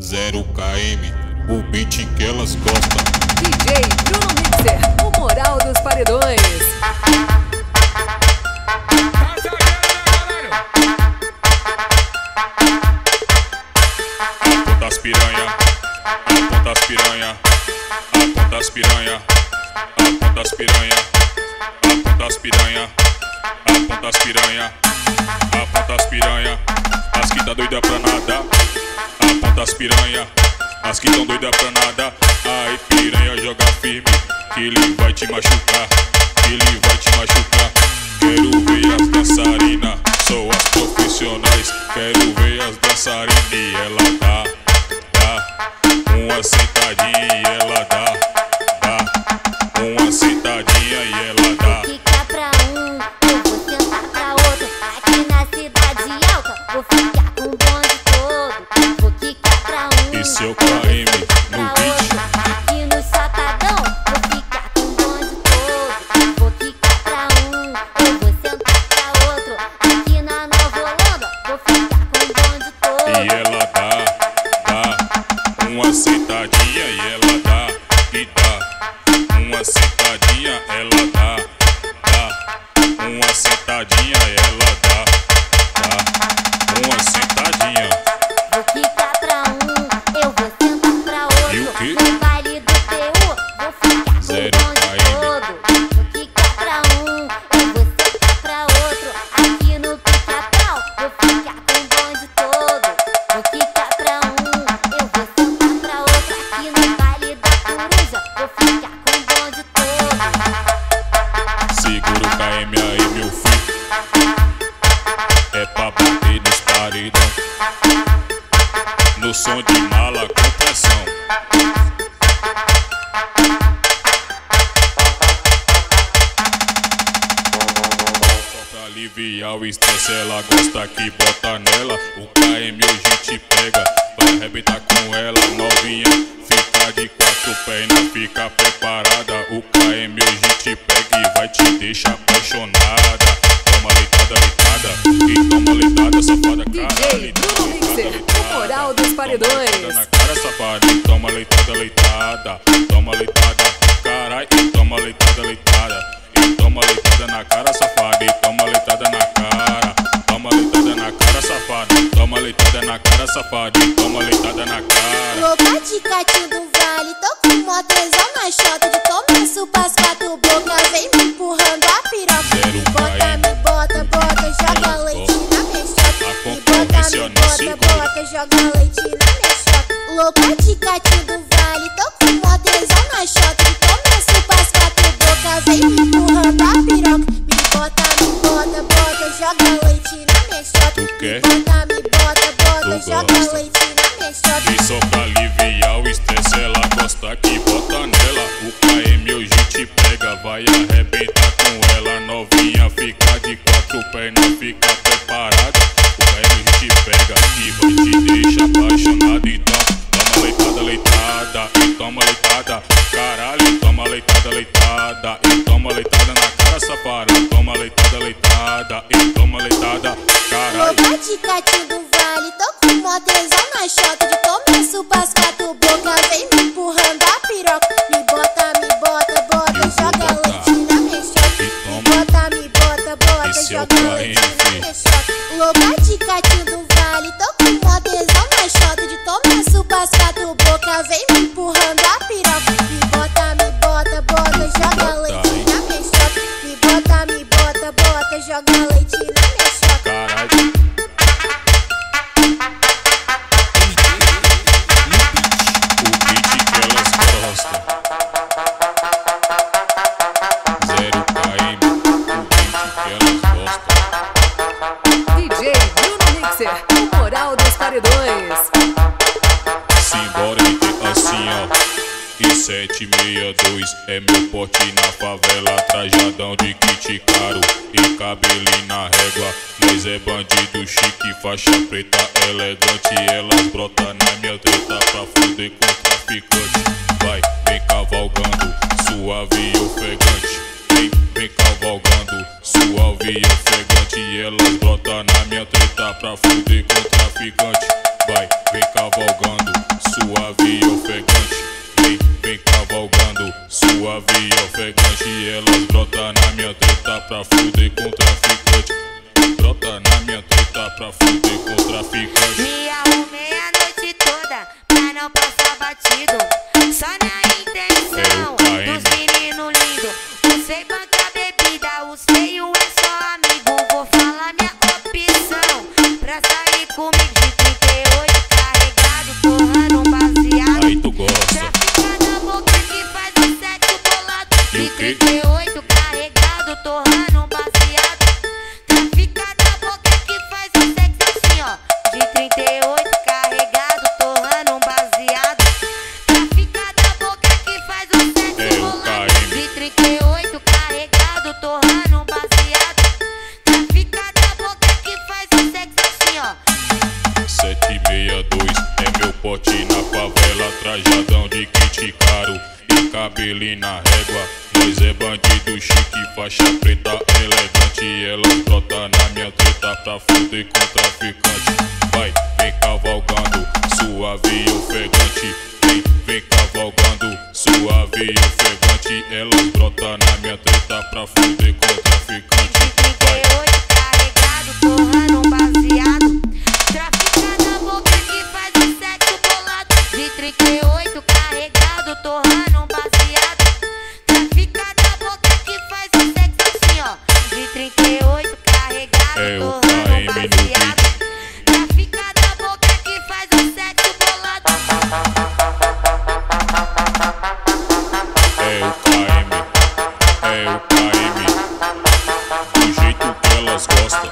0KM, o beat que elas gostam. DJ Bruno Mixer, o moral dos paredões. Piranha, aponta as piranha, aponta as piranha, aponta as piranha, aponta as piranha, as que tá doida pra nada, aponta as piranha, as que tão doida pra nada. Ai piranha, joga firme, que ele vai te machucar, que ele vai te machucar. Quero ver as dançarinas, são as profissionais, quero ver as dançarinas e ela dá, uma sentadinha e ela dá. Uma sentadinha e ela dá. Vou ficar pra um, eu vou sentar pra outro. Aqui na cidade alta, vou ficar com o bonde todo. Vou ficar pra um, esse é o KM no beat. Aqui no Sotadão, vou ficar com o bonde todo. Vou ficar pra um, eu vou sentar pra outro. Aqui na Nova Holanda, vou ficar com o bonde todo. E ela dá, uma sentadinha e ela dá, e dá. Uma sentadinha ela dá, uma sentadinha ela dá, uma sentadinha. Vou ficar pra um, eu vou sentar pra outro. E o quê? No baile do PU, vou ficar zero com o bonde todo. Vou ficar pra um, eu vou sentar pra outro. Aqui no Pica-Pau, vou ficar com o bonde todo. Vou ficar pra um, eu vou sentar pra outro. Aqui no baile da Coruja, vou ficar com no som de mala com pressão. Pra aliviar o estresse, ela gosta que bota nela. O KM hoje te pega, vai arrebentar com ela. Novinha, fica de quatro pés, não fica preparada. O KM hoje te pega e vai te deixar apaixonada. Toma leitada, leitada, e toma leitada, safada, cara, leitada. O moral dos paredões. Toma na cara, safada, e toma leitada, leitada. Toma leitada, carai, e toma leitada, leitada. E toma leitada na cara, safada, e toma leitada na cara. Toma leitada na cara, safada, e toma leitada na cara, safada, e toma leitada na cara. Loba de Catinho do Vale, tô com mó tesão na xota. De começo pras quatro bocas, vem me empurrando a piroca. Me bota, bota, joga leite na minha xota. Me bota, me bota, bota, joga leite na minha xota. Louca de Catinho do Vale, tô com mó tesão na xota. De começo pras quatro bocas, vem me empurrando a piroca. Me bota, bota, joga leite na minha xota. Me bota, bota, joga leite na minha xota. E só pra aliviar o estresse, ela gosta que bota nela. O KM hoje te pega, vai arrebentar com ela. Novinha, fica de quatro pés, não fica preparada. O KM te pega e vai te deixar apaixonada. Então toma leitada, leitada, e toma leitada, caralho, toma leitada, leitada, e toma leitada na cara, safada, toma leitada, leitada, e toma leitada, caralho. Loba de Catinho do Vale, tô com mó tesão na xota. De começo pras quatro bocas, vem me empurrando a piroca. Me bota, bota, joga leite na minha xota. Me bota, bota, joga leite na minha xota. Loba de Catinho do Vale, tô com mó tesão na xota. De começo pras quatro bocas, vem me empurrando a piroca. Me bota, bota, joga leite na minha xota. Me bota, bota, joga leite na minha xota. Caralho. DJ Bruno Mixer, o moral dos paredões. Simbora assim ó, e 762 é meu porte na favela. Trajadão de kit caro e cabelinho na régua. Nós é bandido chique, faixa preta elegante. Elas brotam na minha treta pra foder com o traficante. Vai, vem cavalgando, suave e ofegante. Vem cavalgando, suave e ofegante. E elas brotam na minha treta pra foder com o traficante. Vai, vem cavalgando. aqui na favela, trajadão de kit caro e cabelinho na régua. Nós é bandido chique, faixa preta elegante. Ela trota na minha treta pra foder com traficante. Vai, vem cavalgando, suave e ofegante. Vem cavalgando, suave e ofegante. Ela trota na minha treta pra foder com traficante. Vai. 38 carregado, porra no baseado. Trafica na boca que faz o sexo bolado. De 38 carregado, torra no baseado. Trafica na boca que faz o sexo assim, ó. De 38 carregado, torra no baseado. Trafica na boca que faz o sexo bolado. É o KM. Do jeito que elas gostam.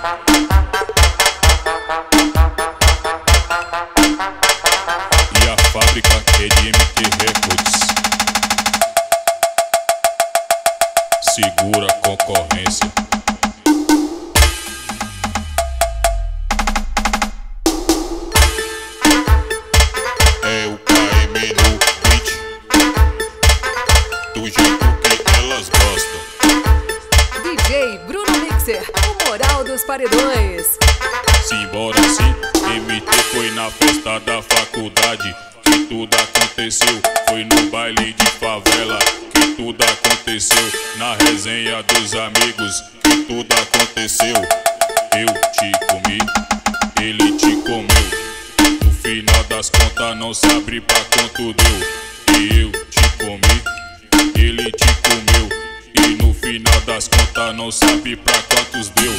Segura a concorrência. É o KM no beat, do jeito que elas gostam. DJ Bruno Mixer, o moral dos paredões. Simbora sim, MT foi na festa da faculdade que tudo aconteceu, foi no baile de favela. Tudo aconteceu na resenha dos amigos. Que tudo aconteceu. Eu te comi, ele te comeu. No final das contas não sabe pra quanto deu. E eu te comi, ele te comeu. E no final das contas não sabe pra quantos deu.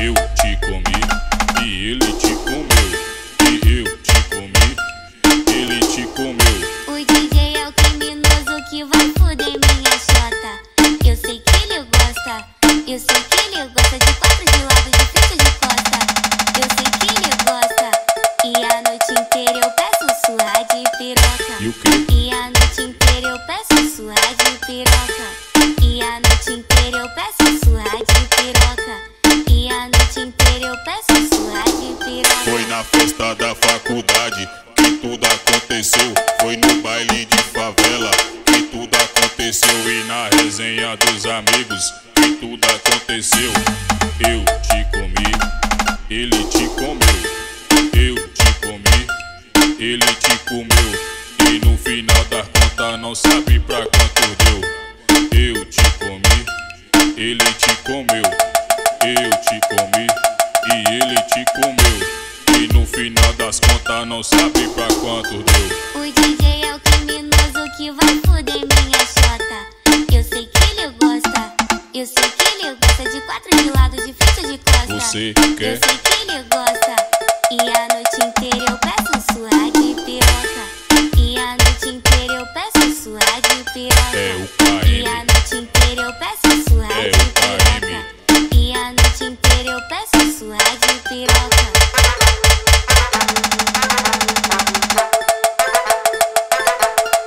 Eu te comi e ele te comeu. E eu te comi, ele te comeu. O DJ é o criminoso que vai foder minha chota. Eu sei que ele gosta. Eu sei que ele gosta de quatro, de lado, de frente, de costa. Eu sei que ele gosta. E a noite inteira eu peço sua de piroca. E a noite inteira eu peço sua de piroca. E a noite inteira eu peço sua de piroca. E a noite inteira eu peço sua de piroca. Foi na festa da faculdade que tudo aconteceu. Foi no baile de favela que tudo aconteceu. E na resenha dos amigos que tudo aconteceu. Eu te comi, ele te comeu. Eu te comi, ele te comeu. E no final da conta não sabe pra quanto deu. Eu te comi, ele te comeu. Eu te comi e ele te comeu. E no final das contas não sabe pra quanto deu. O DJ é o criminoso que vai foder minha chota. Eu sei que ele gosta. Eu sei que ele gosta de quatro, de lado, de frente, de costa. Você quer? Eu sei que ele gosta. E a noite inteira eu peço sua de piroca. E a noite inteira eu peço sua de piroca. É o KM. E a noite inteira eu peço sua de piroca. E a noite inteira eu peço sua de piroca.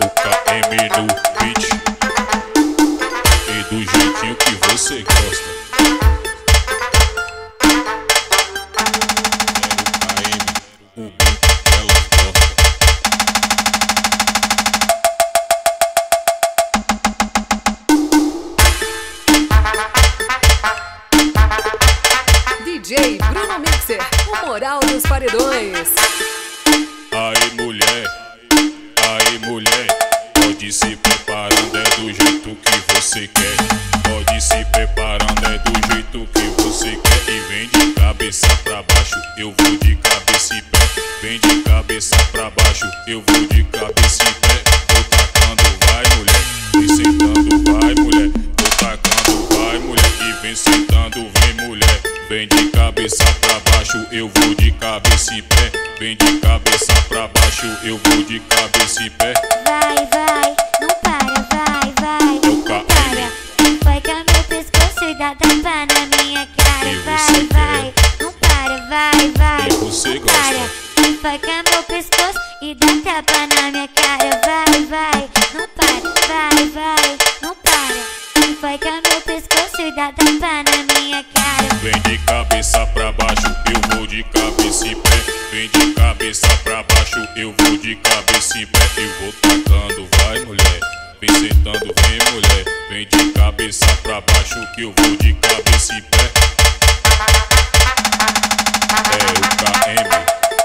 O KM no beat, e do jeitinho que você gosta. É o KM, o beat que ela gosta. DJ Bruno Mixer, o moral dos paredões. Mulher, pode se preparando, é do jeito que você quer. Pode se preparando, é do jeito que você quer. E vem de cabeça pra baixo, eu vou de cabeça e pé. Vem de cabeça pra baixo, eu vou de cabeça e pé. Vou tacando, vai mulher, vem sentando, vai mulher. Vou tacando, vai mulher, e vem sentando, vem mulher. Vem de cabeça pra baixo, eu vou de cabeça e pé. Vem de cabeça pra baixo, eu vou de cabeça e pé. Vai, não para, vai, não para. Vai dar meu pescoço e dá tapa na minha cara. Vai, não para, vai, não para. Vai dar meu pescoço e dá tapa na minha cara. Vai, não para, vai, não para. me enforca meu pescoço e dá tapa na minha cara. Vem de cabeça pra baixo, eu vou de cabeça e pé. Vem de cabeça pra baixo, eu vou de cabeça e pé. Eu vou tocando, vai mulher, vem sentando, vem mulher. Vem de cabeça pra baixo que eu vou de cabeça e pé. É o 0KM.